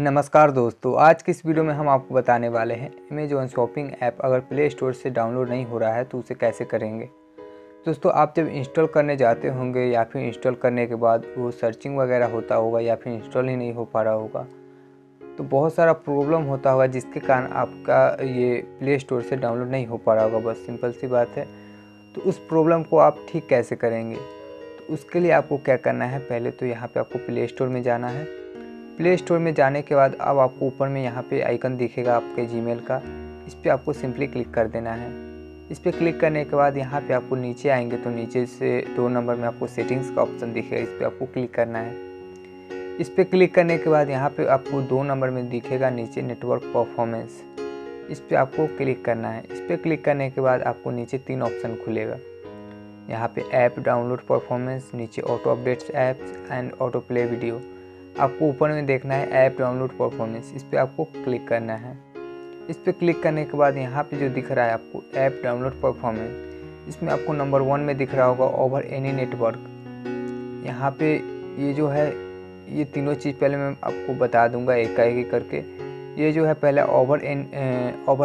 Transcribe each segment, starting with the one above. नमस्कार दोस्तों, आज की इस वीडियो में हम आपको बताने वाले हैं अमेजॉन शॉपिंग ऐप अगर प्ले स्टोर से डाउनलोड नहीं हो रहा है तो उसे कैसे करेंगे। दोस्तों, आप जब इंस्टॉल करने जाते होंगे या फिर इंस्टॉल करने के बाद वो सर्चिंग वगैरह होता होगा या फिर इंस्टॉल ही नहीं हो पा रहा होगा तो बहुत सारा प्रॉब्लम होता होगा जिसके कारण आपका ये प्ले स्टोर से डाउनलोड नहीं हो पा रहा होगा। बस सिंपल सी बात है। तो उस प्रॉब्लम को आप ठीक कैसे करेंगे, तो उसके लिए आपको क्या करना है, पहले तो यहाँ पर आपको प्ले स्टोर में जाना है। प्ले स्टोर में जाने के बाद अब आपको ऊपर में यहाँ पे आइकन दिखेगा आपके जीमेल का, इस पर आपको सिंपली क्लिक कर देना है। इस पर क्लिक करने के बाद यहाँ पे आपको नीचे आएंगे तो नीचे से 2 नंबर में आपको सेटिंग्स का ऑप्शन दिखेगा, इस पर आपको क्लिक करना है। इस पर क्लिक करने के बाद यहाँ पे आपको 2 नंबर में दिखेगा नीचे नेटवर्क परफॉर्मेंस, इस पर आपको क्लिक करना है। इस पर क्लिक करने के बाद आपको नीचे 3 ऑप्शन खुलेगा, यहाँ पर ऐप डाउनलोड परफॉर्मेंस, नीचे auto updates apps and auto play video. आपको ऊपर में देखना है ऐप डाउनलोड परफॉर्मेंस, इस पर आपको क्लिक करना है। इस पर क्लिक करने के बाद यहाँ पे जो दिख रहा है आपको ऐप डाउनलोड परफॉर्मेंस, इसमें आपको नंबर 1 में दिख रहा होगा ओवर एनी नेटवर्क। यहाँ पे ये जो है ये तीनों चीज़ पहले मैं आपको बता दूंगा एक करके। ये जो है पहला ओवर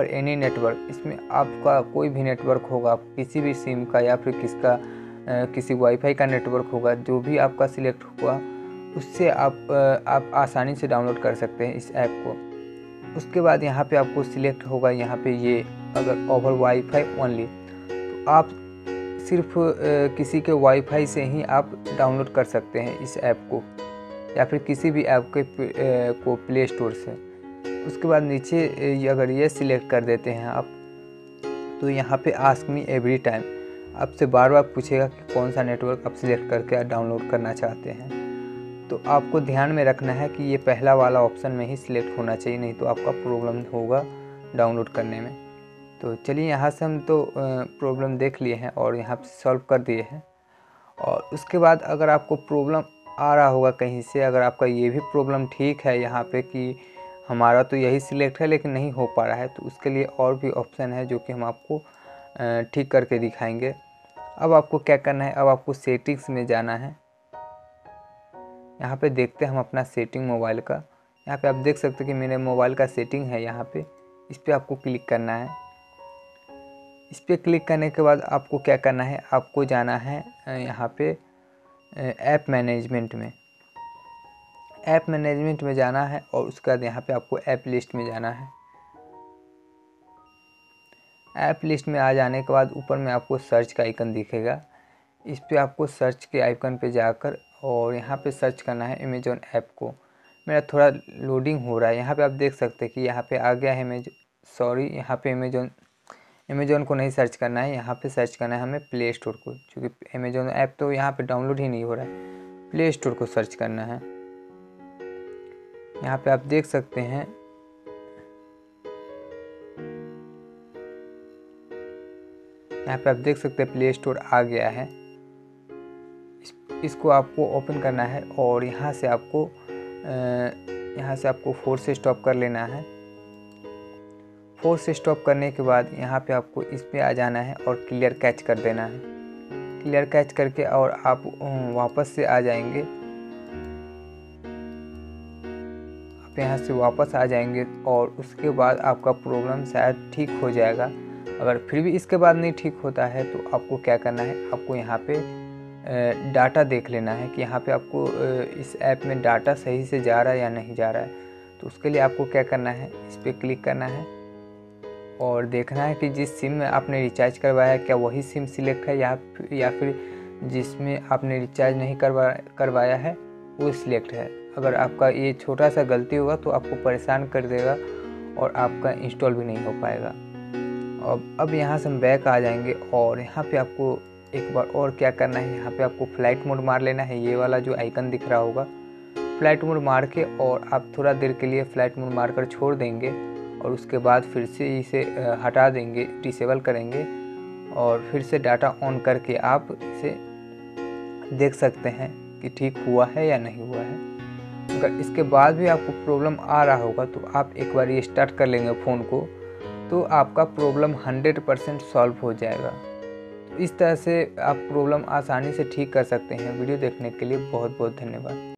एनी नेटवर्क, इसमें आपका कोई भी नेटवर्क होगा, किसी भी सिम का या फिर किसी वाईफाई का नेटवर्क होगा, जो भी आपका सिलेक्ट हुआ उससे आप आसानी से डाउनलोड कर सकते हैं इस ऐप को। उसके बाद यहाँ पे आपको सिलेक्ट होगा यहाँ पे ये अगर ओवर वाईफाई ओनली, तो आप सिर्फ किसी के वाईफाई से ही आप डाउनलोड कर सकते हैं इस ऐप को या फिर किसी भी ऐप को प्ले स्टोर से। उसके बाद नीचे अगर ये सिलेक्ट कर देते हैं आप तो यहाँ पे आस्क मी एवरी टाइम आपसे बार बार पूछेगा कि कौन सा नेटवर्क आप सिलेक्ट करके डाउनलोड करना चाहते हैं। तो आपको ध्यान में रखना है कि ये पहला वाला ऑप्शन में ही सिलेक्ट होना चाहिए, नहीं तो आपका प्रॉब्लम होगा डाउनलोड करने में। तो चलिए, यहाँ से हम तो प्रॉब्लम देख लिए हैं और यहाँ पे सॉल्व कर दिए हैं। और उसके बाद अगर आपको प्रॉब्लम आ रहा होगा कहीं से, अगर आपका ये भी प्रॉब्लम ठीक है यहाँ पे कि हमारा तो यही सिलेक्ट है लेकिन नहीं हो पा रहा है, तो उसके लिए और भी ऑप्शन है जो कि हम आपको ठीक करके दिखाएँगे। अब आपको क्या करना है, अब आपको सेटिंग्स में जाना है। यहाँ पे देखते हैं हम अपना सेटिंग मोबाइल का, यहाँ पे आप देख सकते हो कि मेरे मोबाइल का सेटिंग है यहाँ पे, इस पर आपको क्लिक करना है। इस पर क्लिक करने के बाद आपको क्या करना है, आपको जाना है यहाँ पे ऐप मैनेजमेंट में। ऐप मैनेजमेंट में जाना है और उसके बाद यहाँ पे आपको ऐप लिस्ट में जाना है। ऐप लिस्ट में आ जाने के बाद ऊपर में आपको सर्च का आइकन दिखेगा, इस पर आपको सर्च के आइकन पर जाकर और यहाँ पे सर्च करना है अमेजॉन ऐप को। मेरा थोड़ा लोडिंग हो रहा है, यहाँ पे आप देख सकते हैं कि यहाँ पे आ गया है अमेजॉन को नहीं सर्च करना है, यहाँ पे सर्च करना है हमें प्ले स्टोर को, क्योंकि अमेजॉन ऐप तो यहाँ पे डाउनलोड ही नहीं हो रहा है, प्ले स्टोर को सर्च करना है। यहाँ पे आप देख सकते हैं प्ले स्टोर आ गया है, इसको आपको ओपन करना है और यहाँ से आपको फोर्स स्टॉप कर लेना है। फोर्स स्टॉप करने के बाद यहाँ पे आपको इस पर आ जाना है और क्लियर कैच कर देना है। क्लियर कैच करके और आप वापस से आ जाएंगे, आप यहाँ से वापस आ जाएंगे और उसके बाद आपका प्रॉब्लम शायद ठीक हो जाएगा। अगर फिर भी इसके बाद नहीं ठीक होता है तो आपको क्या करना है, आपको यहाँ पे डाटा देख लेना है कि यहाँ पे आपको इस ऐप में डाटा सही से जा रहा है या नहीं जा रहा है। तो उसके लिए आपको क्या करना है, इस पर क्लिक करना है और देखना है कि जिस सिम में आपने रिचार्ज करवाया है क्या वही सिम सिलेक्ट है या फिर जिसमें आपने रिचार्ज नहीं करवाया है वो सिलेक्ट है। अगर आपका ये छोटा सा गलती होगा तो आपको परेशान कर देगा और आपका इंस्टॉल भी नहीं हो पाएगा। अब यहाँ से हम बैक आ जाएंगे और यहाँ पर आपको एक बार और क्या करना है, यहाँ पे आपको फ्लाइट मोड मार लेना है, ये वाला जो आइकन दिख रहा होगा फ्लाइट मोड मार के, और आप थोड़ा देर के लिए फ्लाइट मोड मार कर छोड़ देंगे और उसके बाद फिर से इसे हटा देंगे, डिसेबल करेंगे और फिर से डाटा ऑन करके आप इसे देख सकते हैं कि ठीक हुआ है या नहीं हुआ है। अगर इसके बाद भी आपको प्रॉब्लम आ रहा होगा तो आप एक बार ये स्टार्ट कर लेंगे फ़ोन को तो आपका प्रॉब्लम 100% सॉल्व हो जाएगा। इस तरह से आप प्रॉब्लम आसानी से ठीक कर सकते हैं। वीडियो देखने के लिए बहुत बहुत धन्यवाद।